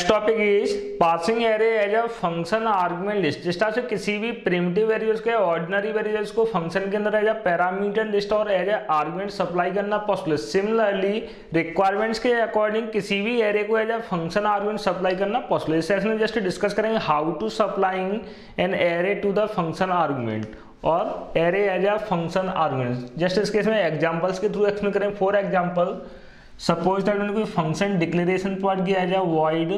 Next topic is passing array as a function argument list. जिस तरह से किसी भी प्रिमिटिव वेरिएबल्स के ऑर्डिनरी वेरिएबल्स को फंक्शन के अंदर एज अ पैरामीटर लिस्ट और एज अ आर्गुमेंट सप्लाई करना पॉसिबल। सिमिलरली रिक्वायरमेंट्स के अकॉर्डिंग किसी भी एरे को as a function argument supply करना पॉसिबल। इस सेशन में जस्ट डिस्कस करेंगे how to supplying an array to the function argument और array as a function argument. Just इस केस में एग्जाम्पल्स के थ्रू एक्सप्लेन करेंगे। फॉर एग्जाम्पल सपोज दैट मैंने कोई फंक्शन डिक्लेरेशन प्रोवाइड किया जाए void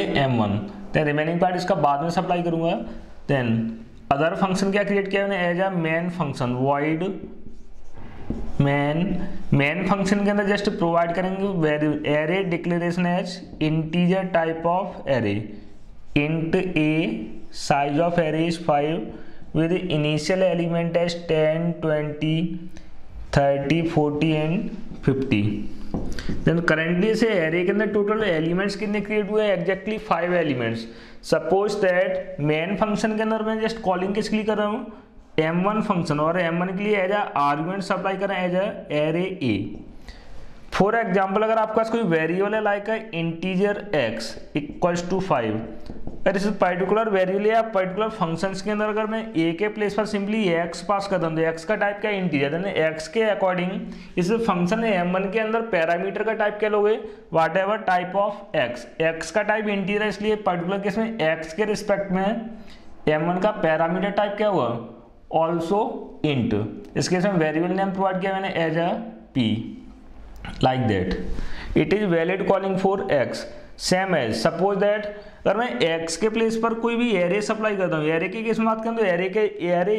m1 then remaining part इसका बाद में सप्लाई करूंगा। देन अदर फंक्शन क्या क्रिएट किया मैंने as a main function void main function के अंदर जस्ट प्रोवाइड करेंगे array declaration as integer type of array. Int a size of array is 5 with initial element as 10, 20, 30, 40 and 50। Then currently से array के अंदर total elements कितने create हुए हैं? Exactly 5 elements. Suppose that main function के अंदर मैं जस्ट कॉलिंग किसके लिए कर रहा हूँ? m1 फंक्शन, और m1 के लिए एज अ आर्गुमेंट सप्लाई कर रहे हैं as a array A. For example अगर आपका कोई वेरिएबल है like integer x equals to 5, अगर इस पर्टिकुलर वेरिएबल या पर्टिकुलर फंक्शंस के अंदर अगर मैं ए के प्लेस पर सिंपली एक्स पास करता हूँ तो एक्स का टाइप क्या इंटीजर है। एक्स के अकॉर्डिंग इस फंक्शन m1 के अंदर पैरामीटर का टाइप क्या लोगे? Whatever type of x. X का टाइप इंटीजर है इसलिए पर्टिकुलर केस में एक्स के रिस्पेक्ट में m1 का पैरामीटर टाइप क्या हुआ? Also int. इस केस में वेरिएबल नेम प्रोवाइड किया मैंने as a P like that it is valid calling for x. Same as suppose that अगर मैं x के प्लेस पर कोई भी एरे सप्लाई करता हूँ, एरे के केस में बात करें तो एरे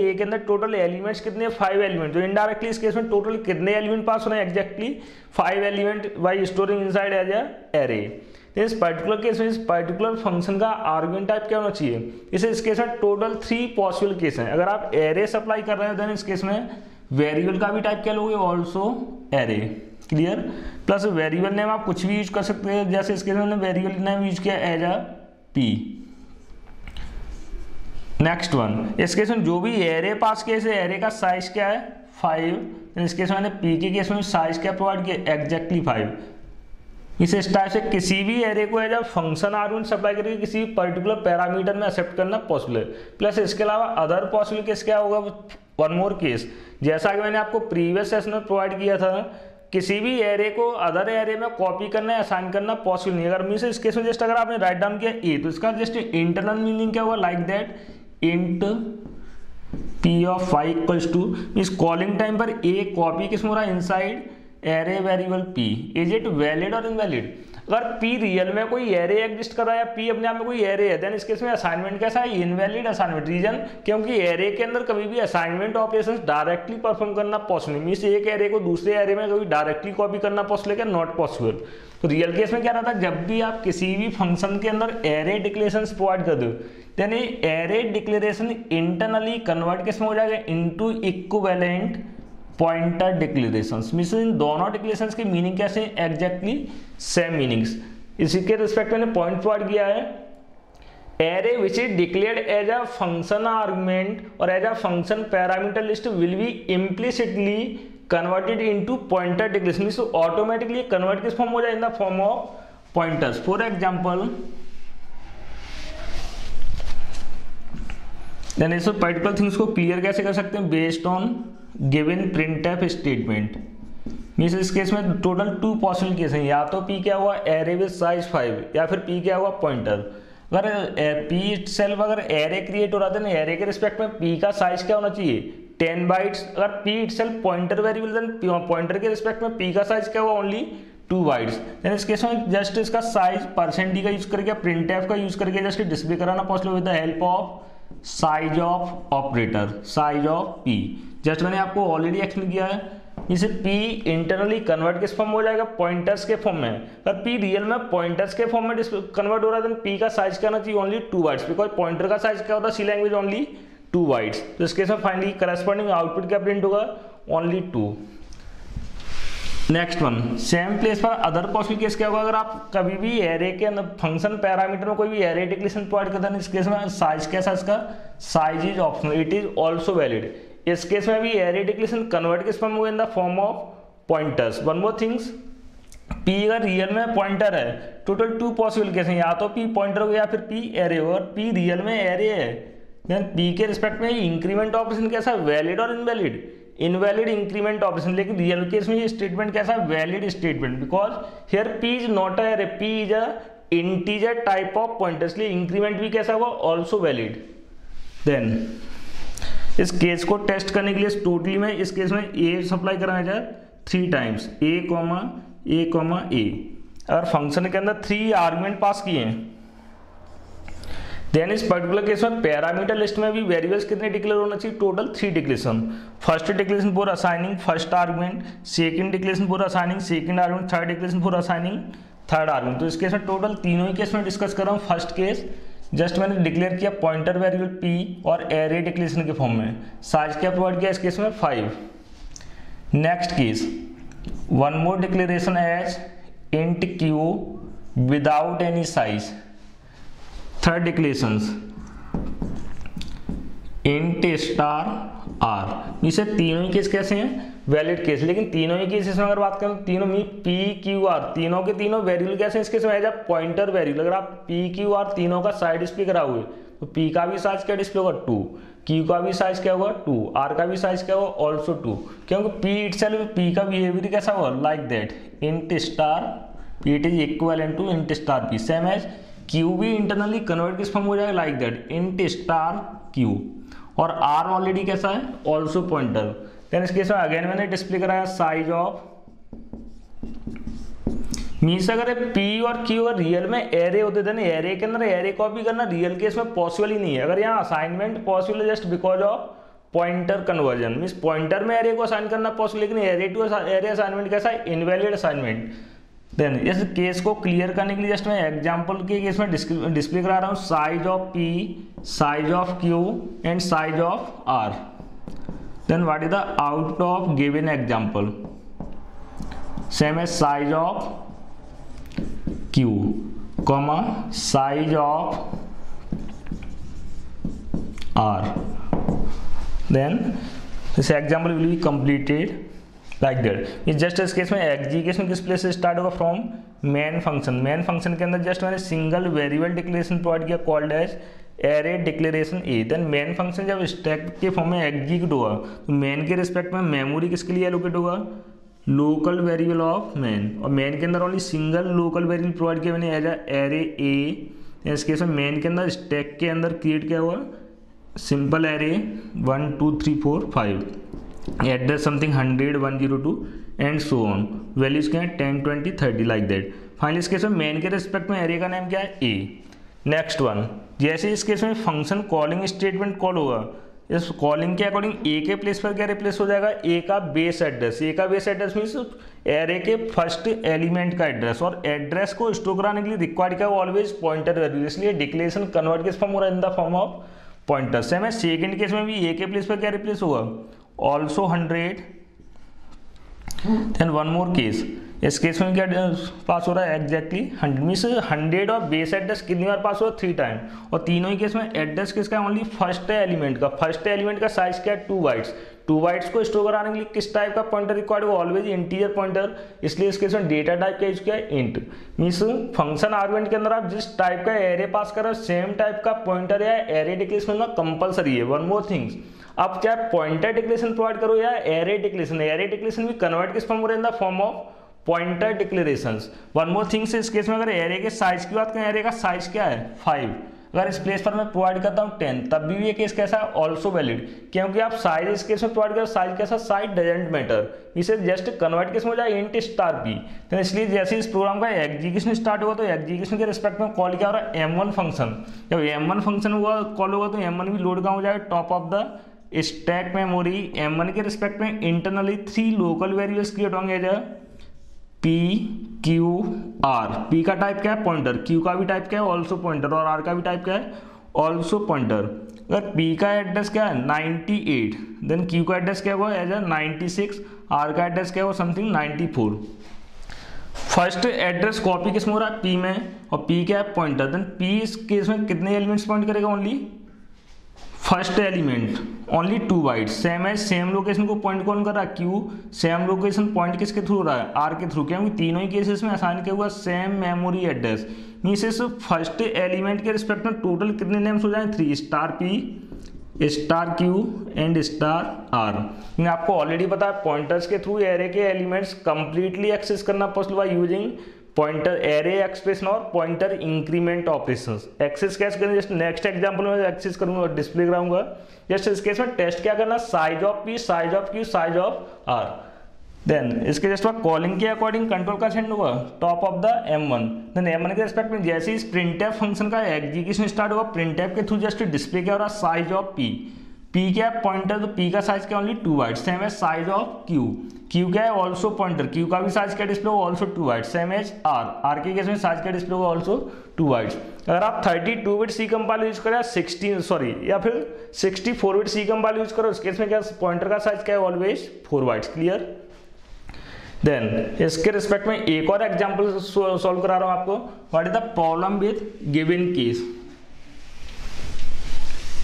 ए के अंदर टोटल एलिमेंट्स कितने? 5 एलिमेंट। तो इनडायरेक्टली इस केस में टोटल कितने एलिमेंट पास हो रहे हैं? Exactly 5 element by storing inside as a array. इस पर्टिकुलर केस में इस पर्टिकुलर फंक्शन का आर्गुमेंट टाइप क्या होना चाहिए? इस केस में टोटल 3 पॉसिबल केस हैं। अगर आप एरे सप्लाई कर रहे हो देन इस केस में वेरिएबल का भी टाइप क्या लोगे? Also array. Clear? Plus variable name आप कुछ भी यूज कर सकते हैं, जैसे इसके अंदर मैंने वेरिएबल नेम यूज किया as a P. Next one इस केस में जो भी एरे पास किया है एरे का साइज क्या है? 5। इस केस में मैंने पी के केस में साइज क्या प्रोवाइड किया? एग्जैक्टली 5। इस टाइप से किसी भी एरे को as a function argument supply करके किसी भी पर्टिकुलर पैरामीटर में एक्सेप्ट करना पॉसिबल है। प्लस इसके अलावा अदर पॉसिबल केस क्या होगा? वन मोर केस, जैसा कि मैंने आपको प्रीवियस सेशन में प्रोवाइड किया था, किसी भी एरे को अदर एरे में कॉपी करना असाइन करना पॉसिबल नहीं। अगर मींस इस केस में जस्ट अगर आपने राइट डाउन किया ए तो इसका जस्ट इंटरनल मीनिंग क्या हुआ? Like that int P of 5 equals to means calling time पर ए कॉपी किस में हो रहा है? Inside array variable P. Is it valid और इनवैलिड? अगर पी रियल में कोई एरे एग्जिस्ट कर रहा है या पी अपने आप में कोई एरे है देन इस केस में असाइनमेंट कैसा है? Invalid assignment. रीजन क्योंकि एरे के अंदर कभी भी असाइनमेंट ऑपरेशंस डायरेक्टली परफॉर्म करना पॉसिबल नहीं। मींस एक एरे को दूसरे एरे में कभी डायरेक्टली कॉपी करना पॉसिबल है? Not possible. तो रियल केस में क्या रहता है? जब भी आप किसी भी फंक्शन के अंदर एरे डिक्लेरेशन प्रोवाइड कर दो then array declaration internally convert किस में हो जाएगा? Into equivalent pointer declarations. Means इन दोनों डिक्लेरेशंस के मीनिंग कैसे? Exactly same meanings. इसी के रिस्पेक्ट में पॉइंट प्रोवाइड किया है array which is declared as a function argument और as a function parameter list will be implicitly converted into pointer declaration. Means automatically convert किस form हो जाए? In the form of pointers. For example then इस particular things को clear कैसे कर सकते हैं? Based on given printf statement. Means इस केस में टोटल 2 पॉसिबल केस हैं, या तो p क्या हुआ? एरे विद साइज 5 या फिर p क्या हुआ? पॉइंटर। अगर p इटसेल्फ अगर एरे क्रिएट हो रहा था ना एरे के रिस्पेक्ट में p का साइज क्या होना चाहिए? 10 बाइट्स। अगर p itself pointer variable then pointer के रिस्पेक्ट में p का साइज क्या हुआ? Only 2 bytes. देन इस केस में जस्ट इसका साइज %d का यूज करके प्रिंटफ का यूज करके जस्ट डिस्प्ले कराना possible with the help of size of operator size of p। Just मैंने आपको ऑलरेडी एक्सप्लेन किया है इसे p इंटरनली कन्वर्ट किस फॉर्म हो जाएगा? पॉइंटर्स के फॉर्म में। अगर p रियल में पॉइंटर्स के फॉर्म में कन्वर्ट हो रहा है देन p का साइज क्या होना चाहिए? Only 2 bytes. बिकॉज पॉइंटर का साइज क्या होता है? C language only 2 bytes. तो इसके साथ फाइनली करस्पॉन्डिंग आउटपुट क्या प्रिंट होगा? Only 2। Next one same place पर अदर पॉसिबल केस क्या होगा? अगर आप कभी भी एरे के अंदर फंक्शन पैरामीटर में कोई भी एरे डिक्लेरेशन प्रोवाइड करते हैं इस केस में साइज कैसा? इसका size is optional, it is also valid. इस केस में भी एरे डिक्लेरेशन कन्वर्ट किस फॉर्म हुआ? In the form of pointers. One more things P अगर रियल में पॉइंटर है, टोटल टू पॉसिबल केस हैं, या तो P पॉइंटर हो या फिर P एरे हो, और P रियल में एरे है, देन P के रिस्पेक्ट में इंक्रीमेंट ऑपरेशन कैसा वैलिड और इनवैलिड, इनवैलिड इंक्रीमेंट ऑपरेशन। लेकिन रियल केस में ये स्टेटमेंट कैसा valid statement, because here P is not a array, P is a integer type of pointer, इसलिए इंक्रीमेंट भी कैसा हुआ ऑल्सो वैलिड। देन इस केस को टेस्ट करने के लिए टोटली में इस केस में ए सप्लाई कराया जाए 3 टाइम्स, ए कॉमा ए कॉमा ए, और फंक्शन के अंदर 3 आर्गुमेंट पास किए हैं। देन इस पर्टिकुलर केस में पैरामीटर लिस्ट में भी वेरिएबल्स कितने डिक्लेयर होना चाहिए, total 3 declaration. First declaration for assigning first argument, second declaration for assigning second argument, third declaration for assigning third argument. तो इस केस में टोटल तीनों ही केस में डिस्कस कर रहा हूँ। फर्स्ट केस जस्ट मैंने डिक्लेयर किया पॉइंटर वेरिएबल पी और एरे डिक्लेरेशन के फॉर्म में, साइज क्या प्रोवाइड किया इस केस में 5। Next case one more declaration as int Q without any size. Third declaration int star are, इसे तीनों ही केस कैसे हैं वैलिड केस, लेकिन तीनों ही केसेस में अगर बात करें तो तीनों में पी क्यू आर तीनों के तीनों वेरिएबल कैसे हैं, इसके समय जब पॉइंटर वेरिएबल अगर आप पी क्यू आर तीनों का साइज डिस्प्ले करा हुए तो पी का भी साइज क्या डिस्प्ले होगा 2, क्यू का भी साइज क्या होगा 2, आर का भी साइज क्या होगा ऑल्सो 2, क्योंकि पी इटसेल्फ पी का बिहेवियर कैसा हुआ like that int star it is equivalent to int star P. Same as Q भी इंटरनली कन्वर्ट किस फॉर्म हो जाएगा like that int star Q, और आर ऑलरेडी कैसा है ऑल्सो पॉइंटर। देन इस केस में अगेन मैंने डिस्प्ले कराया साइज ऑफ मींस अगर P और Q अगर रियल में एरे होते थे ना, एरे के अंदर एरे कॉपी करना रियल केस में पॉसिबल ही नहीं है। अगर यहाँ असाइनमेंट पॉसिबल है just because of pointer conversion, means pointer में एरे को असाइन करना पॉसिबल, लेकिन एरे टू एरे असाइनमेंट कैसा है इनवैलिड असाइनमेंट। देन इस केस को क्लियर करने के लिए जस्ट मैं एग्जाम्पल के केस में डिस्प्ले करा रहा हूँ size of P, size of Q and size of R। Then what is the output of given example? Same as size of Q, comma size of R. Then this example will be completed like that. It's just इस case में execution किस place से start होगा from main function. Main function के अंदर just मैंने single variable declaration provide किया called as array declaration A. Then main function जब स्टैक के फॉर्म में एग्जीक्यूट हुआ तो मेन के रिस्पेक्ट में मेमोरी किसके लिए एलोकेट होगा लोकल वेरिएबल ऑफ मेन, और मेन के अंदर only single local variable provide किया मैंने एज एरे ए। इस केस में मेन के अंदर स्टैक के अंदर क्रिएट किया हुआ simple array 1 2 3 4 5 address something 100 102 and so on, values क्या है 10 20 30 लाइक दैट। फाइनली इस केस में मेन के रिस्पेक्ट में एरे का नाम क्या है ए। नेक्स्ट वन जैसे इस केस में फंक्शन कॉलिंग स्टेटमेंट कॉल होगा, इस कॉलिंग के अकॉर्डिंग ए के प्लेस पर क्या रिप्लेस हो जाएगा ए का बेस एड्रेस। ए का बेस एड्रेस मीन्स एरे के फर्स्ट एलिमेंट का एड्रेस, और एड्रेस को स्टोर कराने के लिए रिक्वायर्ड क्या ऑलवेज पॉइंटर वैल्यू, इसलिए डिक्लेरेशन कन्वर्ट किस फॉर्म हो रहा है in the form of pointer. Same है सेकेंड केस में भी ए के प्लेस पर क्या रिप्लेस होगा also 100। Then one more case इस केस में क्या पास हो रहा है एग्जैक्टली 100 मीन्स 100 और बेस एड्रेस कितनी बार पास हो रहा है 3 टाइम, और तीनों ही केस में एड्रेस किसका है ओनली फर्स्ट एलिमेंट का। फर्स्ट एलिमेंट का साइज क्या है 2 बाइट्स। 2 बाइट्स को स्टोर कराने के लिए किस टाइप का पॉइंटर रिक्वायर्ड हो ऑलवेज इंटीजर पॉइंटर, इसलिए इस केस में डेटा टाइप का यूज किया है इंट। मीन्स फंक्शन आर्गुमेंट के अंदर आप जिस टाइप का एरे पास कर रहे हो सेम टाइप का पॉइंटर या एरे डिक्लेरेशन में कंपलसरी है। वन मोर थिंग्स आप चाहे पॉइंटर डिक्लेरेशन प्रोवाइड करो या एरे डिक्लेरेशन, एरे डिक्लेरेशन भी कन्वर्ट किस फॉर्म हो रहा है in the form of pointer declarations. One more things इस केस में अगर एरे के साइज की बात करें एरे का साइज क्या है 5, अगर इस प्लेस पर मैं प्रोवाइड करता हूँ 10 तब भी ये केस कैसा ऑल्सो वैलिड, क्योंकि आप साइज इस केस में प्रोवाइड करो साइज कैसा साइज डजेंट मैटर, इसे जस्ट कन्वर्ट किस में हो जाए इंट स्टार पी। तो इसलिए जैसे इस प्रोग्राम का एग्जीक्यूशन स्टार्ट होगा तो एग्जीक्यूशन के रिस्पेक्ट में कॉल क्या हो रहा है M1 फंक्शन। जब M1 फंक्शन हुआ कॉल होगा तो M1 भी लोड का हो जाएगा top of the stack memory. M1 के रिस्पेक्ट में इंटरनली 3 लोकल वेरिएबल्स क्रिएट होंगे as P Q R। P का टाइप क्या है पॉइंटर, Q का भी टाइप क्या है ऑल्सो पॉइंटर, और R का भी टाइप क्या है ऑल्सो पॉइंटर। अगर P का एड्रेस क्या है 98, देन Q का एड्रेस क्या हुआ एज ए 96, R का एड्रेस क्या हुआ समथिंग 94। फर्स्ट एड्रेस कॉपी किस में हो रहा है P में, और P क्या है पॉइंटर, देन P इस केस में कितने एलिमेंट्स पॉइंट करेगा only first element only 2 bytes, same है, सेम लोकेशन को पॉइंट कौन कर रहा है, क्यू। सेम लोकेशन पॉइंट किसके थ्रू हो रहा है, आर के थ्रू, क्योंकि तीनों ही केसेस में आसान क्या हुआ, सेम मेमोरी एड्रेस। मींस इस फर्स्ट एलिमेंट के रिस्पेक्ट में टोटल कितने नेम्स हो जाएंगे, 3, star P, star Q and star R. मैंने आपको ऑलरेडी बताया पॉइंटर्स के थ्रू एरे के एलिमेंट्स कंप्लीटली एक्सेस करना possible by using pointer array expression और पॉइंटर इंक्रीमेंट ऑपरेशंस। एक्सेस कैसे करेंगे, जस्ट नेक्स्ट एग्जांपल में एक्सेस करूंगा और डिस्प्ले कराऊंगा। जस्ट इस केस में टेस्ट क्या करना, size of P, size of Q, size of R. Then इसके जस्ट बाद कॉलिंग के अकॉर्डिंग कंट्रोल का सेंड होगा top of the M1. Then M1 के रिस्पेक्ट में जैसे इस प्रिंटफ फंक्शन का एग्जीक्यूशन स्टार्ट होगा, प्रिंटफ के थ्रू जस्ट डिस्प्ले क्या हो रहा, साइज ऑफ पी। पी क्या है, पॉइंटर, तो पी का साइज क्या ओनली 2 बाइट, सेम है साइज ऑफ क्यू। क्यू क्या है, ऑल्सो पॉइंटर, क्यू का भी साइज क्या डिस्प्ले होगा, also 2 byte, same as R. R के केस में साइज क्या डिस्प्ले होगा, ऑल्सो 2 बाइट। अगर आप 32 बिट सी कंपाइलर यूज करें 16 सॉरी या फिर 64 बिट सी कंपाइलर यूज करो, उस केस में क्या पॉइंटर का साइज क्या है, ऑलवेज 4 बाइट्स। क्लियर। देन इसके रिस्पेक्ट में एक और एग्जाम्पल सॉल्व करा रहा हूँ आपको। What is the problem with given case,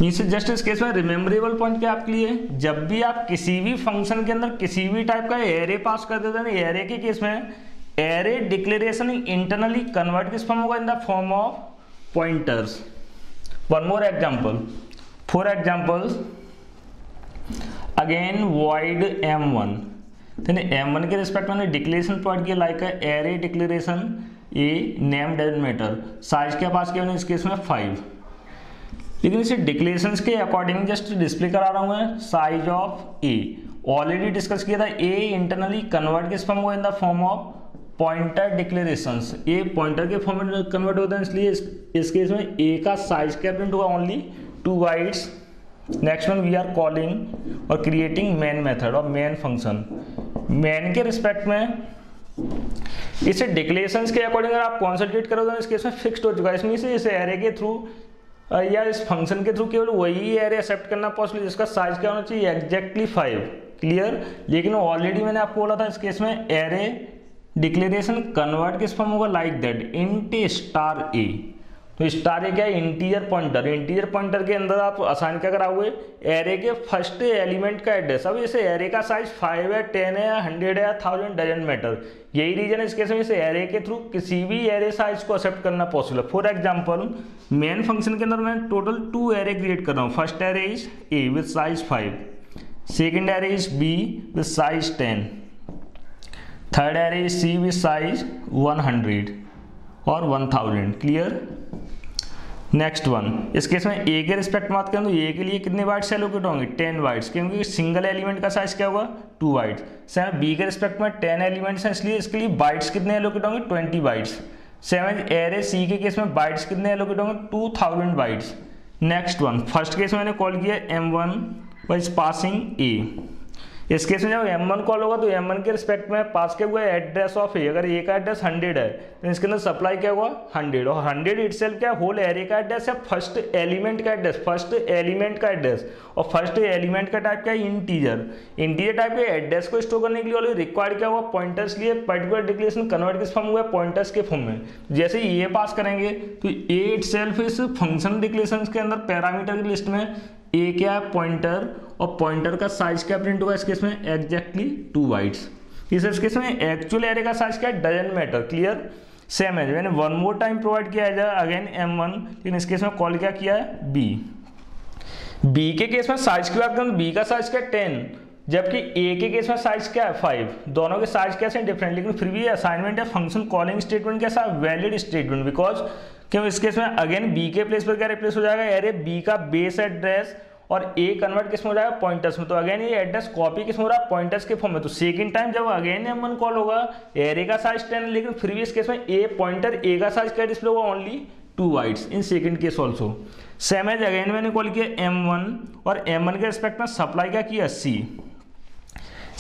means just इस केस में रिमेम्बरेबल पॉइंट क्या आपके लिए, जब भी आप किसी भी फंक्शन के अंदर किसी भी टाइप का एरे पास कर देते हैं, एरे के केस में एरे डिक्लेरेशन इंटरनली कन्वर्ट किस फॉर्म होगा, in the form of pointers. One more example, for examples again void m1, then m1 के रिस्पेक्ट में डिक्लेरेशन पॉइंट के लाइक है array declaration, A name doesn't matter, size के पास क्या होना इस केस में 5। लेकिन इसे डिक्लेरेशन के अकॉर्डिंग जस्ट डिस्प्ले करा रहा हूँ मैं size of A. Already discuss किया था ए इंटरनली कन्वर्ट किस फॉर्म हुआ, in the form of pointer declaration, A pointer के फॉर्म में कन्वर्ट होता है, इसलिए इस केस में ए का साइज क्या प्रिंट हुआ, only 2 bytes. Next one we are calling और क्रिएटिंग मैन मेथड और मैन फंक्शन। मैन के रिस्पेक्ट में इसे डिक्लेरेशन के अकॉर्डिंग अगर आप कॉन्सेंट्रेट करोगे तो इस केस में फिक्स्ड हो चुका है, इसमें से इस एरे के थ्रू या इस फंक्शन के थ्रू केवल वही एरे एक्सेप्ट करना पॉसिबल जिसका साइज क्या होना चाहिए, एग्जैक्टली 5। क्लियर। लेकिन ऑलरेडी मैंने आपको बोला था इस केस में एरे डिक्लेरेशन कन्वर्ट किस फॉर्म होगा, like that int star A. तो स्टार ए क्या है, इंटीजर पॉइंटर। इंटीजर पॉइंटर के अंदर आप असाइन क्या कराओगे, एरे के फर्स्ट एलिमेंट का एड्रेस। अब इसे एरे का साइज 5 है, 10 है, 100 है, 1000 डजंट मैटर। यही रीजन है इस केस में इसे एरे के थ्रू किसी भी एरे साइज को एक्सेप्ट करना पॉसिबल है। फॉर एग्जांपल मेन फंक्शन के अंदर मैं टोटल 2 एरे क्रिएट कर रहा हूँ। First array is A with size 5, second array is B with size 10, third array is C with size 100 और 1000। क्लियर। नेक्स्ट वन, इस केस में ए के रिस्पेक्ट बात करें तो ए के लिए कितने बाइट्स एलोकेट होंगे, 10 बाइट्स, क्योंकि सिंगल एलिमेंट का साइज क्या होगा, 2 बाइट्स। सेम बी के रिस्पेक्ट में 10 एलिमेंट्स हैं, इसलिए इसके लिए बाइट्स कितने एलोकेट होंगे, 20 बाइट्स। सेवन एरे सी के केस में बाइट्स कितने एलोकेट होंगे, 2000 bytes. Next one, first case में मैंने कॉल किया m1 वाइज पासिंग ए। इस केस में जब m1 कॉल होगा तो m1 के रिस्पेक्ट में पास क्या हुआ, एड्रेस ऑफ ए। अगर ए का एड्रेस 100 है तो इसके अंदर सप्लाई क्या हुआ, 100, और 100 इटसेल्फ क्या होल एरे का एड्रेस है, फर्स्ट एलिमेंट का एड्रेस, फर्स्ट एलिमेंट का एड्रेस, और फर्स्ट एलिमेंट का टाइप क्या है, इंटीजर। इंटीजर टाइप के एड्रेस को स्टोर करने के लिए ऑलरेडी रिक्वायर्ड क्या हुआ, पॉइंटर्स। लिए पर्टिकुलर डिक्लेरेशन कन्वर्ट किस फॉर्म हुआ, पॉइंटर्स के फॉर्म में। जैसे ही ए पास करेंगे तो ए इटसेल्फ इस फंक्शन डिक्लेरेशन के अंदर पैरामीटर की लिस्ट में ए क्या है, पॉइंटर, और पॉइंटर का साइज क्या प्रिंट होगा इस केस में, एग्जैक्टली 2 बाइट्स। इस केस में एक्चुअल एरे का साइज क्या है, डजंट मैटर। क्लियर। सेम है, मैंने वन मोर टाइम प्रोवाइड किया है अगेन m1, लेकिन इस केस में कॉल क्या किया है, b। b के केस में साइज की बात करें तो b का साइज क्या है 10, जबकि ए के केस में साइज क्या है 5। दोनों के साइज कैसे डिफरेंट, लेकिन फिर भी असाइनमेंट या फंक्शन कॉलिंग स्टेटमेंट कैसा वैलिड स्टेटमेंट, बिकॉज क्यों इस केस में अगेन बी के प्लेस पर क्या रिप्लेस हो जाएगा, एरे बी का बेस एड्रेस, और ए कन्वर्ट किस में हो जाएगा, पॉइंटर्स में। तो अगेन ये एड्रेस कॉपी किस में हो रहा है, पॉइंटर्स के फॉर्म में। तो सेकंड टाइम जब अगेन m1 कॉल होगा, एरे का साइज 10, लेकिन फिर भी इस केस में ए पॉइंटर, ए का साइज क्या डिस्प्ले होगा, only 2 bytes in second case also. Same as again मैंने कॉल किया m1, और m1 के रिस्पेक्ट में सप्लाई क्या किया, c।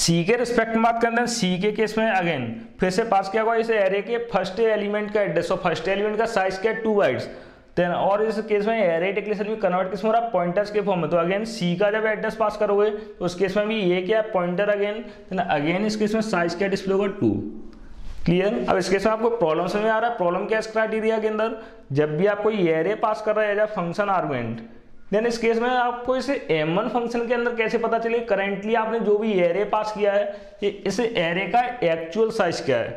सी के रिस्पेक्ट में बात करते हैं, सी के केस में अगेन फिर से पास क्या हुआ, इस एरे के फर्स्ट एलिमेंट का एड्रेस और फर्स्ट एलिमेंट का साइज क्या है, 2 बाइट्स। देन और इस केस में एरे डिक्लेरेशन भी कन्वर्ट किस में हो रहा है, पॉइंटर्स के फॉर्म में। तो अगेन सी का जब एड्रेस पास करोगे तो उस केस में भी ये क्या है, पॉइंटर अगेन। देन अगेन इस केस में साइज क्या डिस्प्ले होगा, 2। क्लियर। अब इस केस में आपको प्रॉब्लम समझ में आ रहा है, प्रॉब्लम क्या क्राइटेरिया के अंदर, जब भी आपको एरे पास कर रहा है as a function argument then इस केस में आपको इसे m1 फंक्शन के अंदर कैसे पता चले करेंटली आपने जो भी एरे पास किया है इस एरे का एक्चुअल साइज क्या है।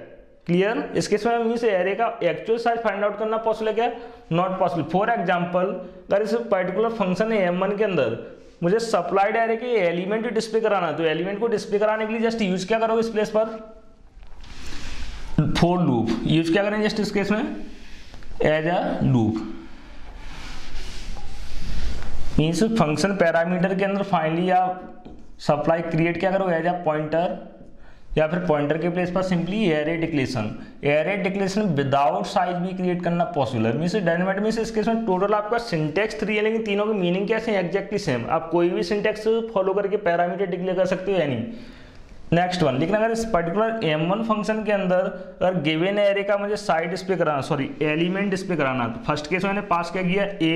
क्लियर, इस केस में हम इस एरे का एक्चुअल साइज फाइंड आउट करना पॉसिबल है क्या? Not possible. फॉर एग्जांपल अगर इस पर्टिकुलर फंक्शन है m1 के अंदर मुझे सप्लाइड एरे के एलिमेंट डिस्प्ले कराना है, तो एलिमेंट को डिस्प्ले कराने के लिए जस्ट यूज क्या करोगे इस प्लेस पर फॉर लूप यूज क्या करेंगे जस्ट इस केस में एज अ लूप। इस फंक्शन पैरामीटर के अंदर फाइनली आप सप्लाई क्रिएट क्या करोगे एज अ पॉइंटर या फिर पॉइंटर के प्लेस पर simply array declaration without size भी क्रिएट करना पॉसिबल है। मींस डायनेमिक मींस इस केस में टोटल आपका सिंटैक्स 3 है लेकिन तीनों के मीनिंग कैसे हैं एग्जैक्टली सेम। आप कोई भी सिंटैक्स फॉलो करके पैरामीटर डिक्लेयर कर सकते हो या नहीं। नेक्स्ट वन, लेकिन अगर इस पर्टिकुलर m1 फंक्शन के अंदर अगर गिवन एरे का मुझे साइड डिस्प्ले कराना एलिमेंट डिस्प्ले कराना तो फर्स्ट केस मैंने पास क्या किया a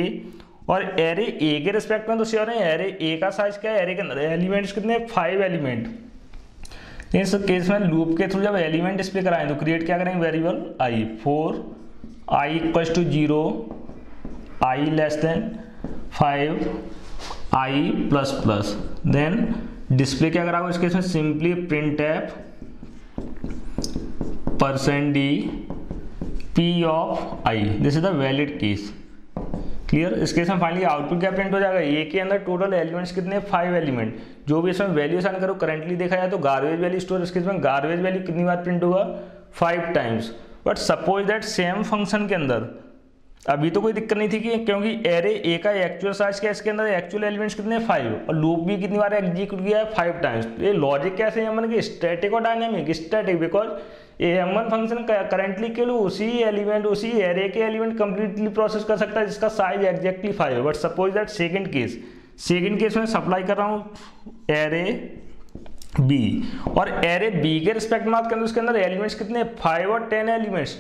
और एरे a के रिस्पेक्ट में तो श्योर है एरे a का साइज क्या है, एरे के अंदर एलिमेंट्स कितने 5 एलिमेंट। इस केस में लूप के थ्रू जब एलिमेंट डिस्प्ले कराएं तो क्रिएट क्या करेंगे variable i for i equals to 0 i less than 5 i plus plus then display क्या कराओ इस केस में simply printf percent d p of i this is the valid case. Clear, इस case में फाइनली आउटपुट क्या print हो जाएगा A के अंदर टोटल एलिमेंट्स कितने 5 एलिमेंट। जो भी इसमें वैल्यूज आन करो करेंटली देखा जाए तो गार्बेज वैल्यू स्टोर, इस केस में गार्बेज वैल्यू कितनी बार प्रिंट होगा 5 times. But suppose that same function के अंदर अभी तो कोई दिक्कत नहीं थी क्योंकि एरे ए का एक्चुअल साइज क्या इसके अंदर एक्चुअल एलिमेंट्स कितने 5 और लूप भी कितनी बार एग्जीक्यूट किया है 5 टाइम्स। ये लॉजिक कैसे है मतलब कि स्टैटिक और dynamic. Static because a m1 function currently केवल उसी एरे के एलिमेंट कंप्लीटली प्रोसेस कर सकता है जिसका साइज एग्जैक्टली 5 है। But suppose that second case में सप्लाई कर रहा हूँ एरे b और एरे b के रिस्पेक्ट में बात करें तो उसके अंदर एलिमेंट्स कितने 5 और 10 एलिमेंट्स।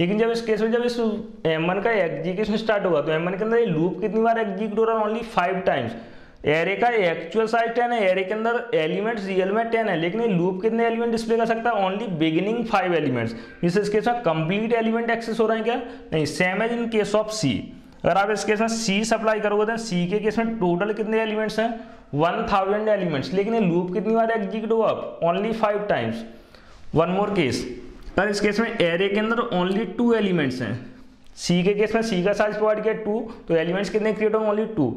लेकिन जब इस केस में जब इस m1 का एग्जीक्यूशन स्टार्ट होगा तो m1 के अंदर ये लूप कितनी बार एग्जीक्यूट हो रहा है ओनली 5 टाइम्स। एरे का एक्चुअल साइज 10 है, एरे के अंदर एलिमेंट्स रियल में 10 है लेकिन ये लूप कितने एलिमेंट डिस्प्ले कर सकता है ओनली बिगिनिंग 5 एलिमेंट्स। इस केस में कंप्लीट एलिमेंट एक्सेस हो रहे हैं क्या नहीं, same as in case of c। अगर आप इस केस में c सप्लाई करोगे तो c के केस में टोटल कितने एलिमेंट्स हैं 1000 एलिमेंट्स लेकिन ये लूप कितनी बार एग्जीक्यूट हुआ only 5 times. One more case, पर इस केस में एरे के अंदर ओनली 2 एलिमेंट्स हैं, सी के केस में सी का साइज प्रोवाइड किया 2 तो एलिमेंट्स कितने क्रिएट होंगे ओनली 2।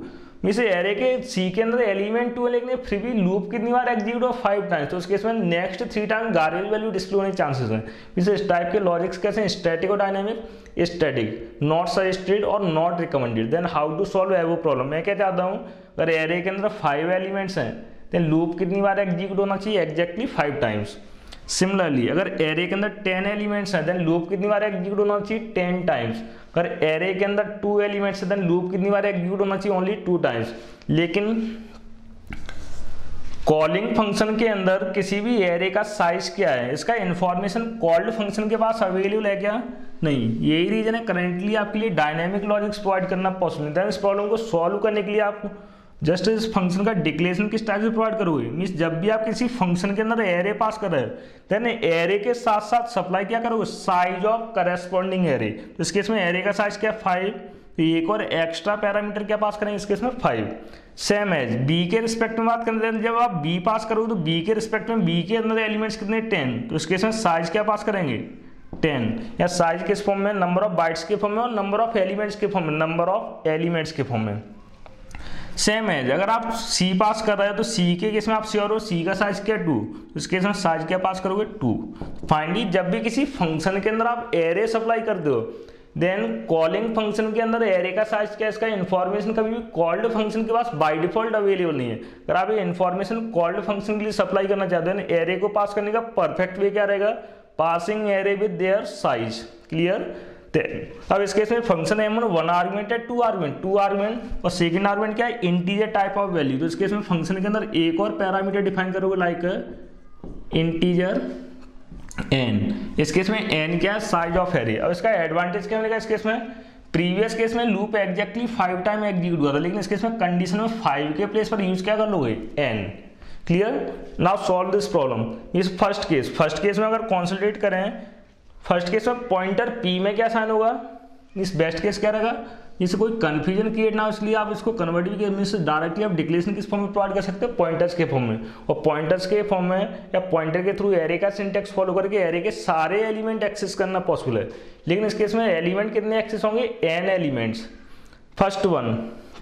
मींस एरे के सी के अंदर एलिमेंट 2 है लेकिन फिर भी लूप कितनी बार एग्जीक्यूट हुआ 5 टाइम्स। तो इस केस में next 3 time garbage value display होने के चांसेस हैं। मींस इस टाइप के लॉजिक्स कैसे हैं स्टैटिक और डायनेमिक। स्टैटिक नॉट सजेस्टेड और not recommended. Then how to solve एवो प्रॉब्लम, मैं क्या चाहता हूँ अगर एरे के अंदर 5 एलिमेंट्स हैं तो लूप कितनी बार एग्जीक्यूट होना चाहिए एग्जैक्टली 5 टाइम्स। सिमिलरली अगर एरे के अंदर 10 एलिमेंट्स हैं देन लूप कितनी बार एग्जीक्यूट होना चाहिए 10 टाइम्स। अगर एरे के अंदर 2 एलिमेंट्स हैं देन लूप कितनी बार एग्जीक्यूट होना चाहिए ओनली 2 टाइम्स। लेकिन कॉलिंग फंक्शन के अंदर किसी भी एरे का साइज क्या है इसका इन्फॉर्मेशन कॉल्ड फंक्शन के पास अवेलेबल है क्या नहीं। यही रीजन है करेंटली आपके लिए डायनेमिक लॉजिक्स प्रोवाइड करना पॉसिबल नहीं। इस प्रॉब्लम को सॉल्व करने के लिए आप जस्ट इस फंक्शन का डिक्लेरेशन किस टाइप से प्रोवाइड करोगे। मींस जब भी आप किसी फंक्शन के अंदर एरे पास कर रहे हो देन एरे के साथ साथ सप्लाई क्या करोगे साइज ऑफ करेस्पॉन्डिंग एरे। तो इस केस में एरे का साइज क्या है 5 तो एक और एक्स्ट्रा पैरामीटर क्या पास करेंगे इस केस में 5। सेम एज बी के रिस्पेक्ट में बात करते हैं, जब आप बी पास करोगे तो बी के रिस्पेक्ट में बी के अंदर एलिमेंट्स कितने 10 तो इस केस में साइज क्या पास करेंगे 10 या साइज किस फॉर्म में नंबर ऑफ बाइट्स के फॉर्म में और नंबर ऑफ एलिमेंट्स के फॉर्म में सेम है। अगर आप C पास कर रहे हो तो C के केस में आप श्योर हो C का साइज क्या 2 उस केस में साइज क्या पास करोगे 2। फाइनली जब भी किसी फंक्शन के अंदर आप एरे सप्लाई करते हो देन कॉलिंग फंक्शन के अंदर एरे का साइज क्या इसका इन्फॉर्मेशन कभी भी कॉल्ड फंक्शन के पास बाय डिफॉल्ट अवेलेबल नहीं है। अगर आप ये इन्फॉर्मेशन कॉल्ड फंक्शन के लिए सप्लाई करना चाहते हो एरे को पास करने का परफेक्ट वे क्या रहेगा passing array with their size. Clear, अब इस केस में फंक्शन m1 1 आर्गुमेंट है 2 आर्गुमेंट और सेकंड आर्गुमेंट क्या है इंटीजर टाइप ऑफ वैल्यू। तो इस केस में फंक्शन के अंदर एक और पैरामीटर डिफाइन करोगे लाइक इंटीजर n। इस केस में n क्या है साइज ऑफ एरे। अब इसका एडवांटेज क्या मिलेगा इस केस में प्रीवियस केस में लूप एग्जैक्टली 5 टाइम एग्जीक्यूट हुआ था लेकिन इस केस में कंडीशन में 5 के प्लेस पर यूज क्या कर लोगे n। Clear, now solve this problem. इस फर्स्ट केस में अगर कंसंट्रेट करें फर्स्ट केस में पॉइंटर p में क्या साइन होगा इस बेस्ट केस क्या रहेगा जिससे कोई कन्फ्यूजन क्रिएट ना हो, इसलिए आप इसको कन्वर्ट भी मीनस डायरेक्टली आप डिक्लेरेशन किस फॉर्म में प्रोवाइड कर सकते हो, पॉइंटर्स के फॉर्म में। और पॉइंटर्स के फॉर्म में या पॉइंटर के थ्रू एरे का सिंटेक्स फॉलो करके एरे के सारे एलिमेंट एक्सेस करना पॉसिबल है। लेकिन इस केस में एलिमेंट कितने एक्सेस होंगे, एन एलिमेंट्स।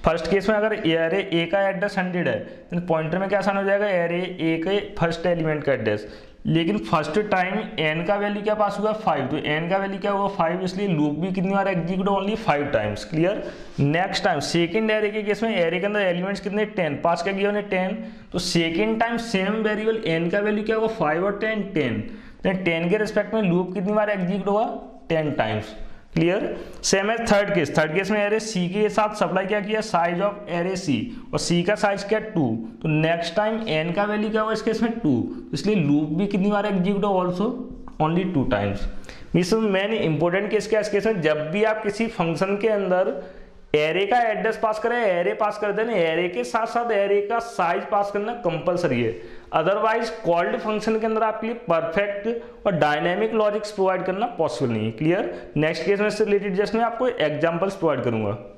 फर्स्ट केस में अगर एरे ए का एड्रेस 100 है तो पॉइंटर में क्या आसान हो जाएगा, एरे ए के फर्स्ट एलिमेंट का एड्रेस। लेकिन फर्स्ट टाइम n का वैल्यू क्या पास हुआ, 5, तो n का वैल्यू क्या हुआ, 5, इसलिए लूप भी कितनी बार execute, only 5 times. Clear. Next time second array के केस में एरे के अंदर एलिमेंट्स कितने 10, पास क्या किया उन्हें 10, तो second time same variable n का वैल्यू क्या हुआ 5 और 10 10, तो 10 के रिस्पेक्ट में लूप कितनी बार एग्जीक्यूट हुआ 10 टाइम्स। क्लियर। सेम है थर्ड केस में एरे सी के साथ सप्लाई क्या किया, साइज ऑफ एरे सी, और सी का साइज क्या 2, तो नेक्स्ट टाइम एन का वैल्यू क्या हुआ इस केस में 2, इसलिए लूप भी कितनी बार execute also only 2 times. This is main important case. क्या इस केस में जब भी आप किसी फंक्शन के अंदर एरे का एड्रेस पास करें, एरे पास कर देना, एरे के साथ साथ एरे का साइज पास करना कंपलसरी है, अदरवाइज कॉल्ड फंक्शन के अंदर आपके लिए परफेक्ट और डायनेमिक लॉजिक्स प्रोवाइड करना पॉसिबल नहीं है। क्लियर। नेक्स्ट केस में इससे रिलेटेड जस्ट मैं आपको एग्जांपल्स प्रोवाइड करूंगा।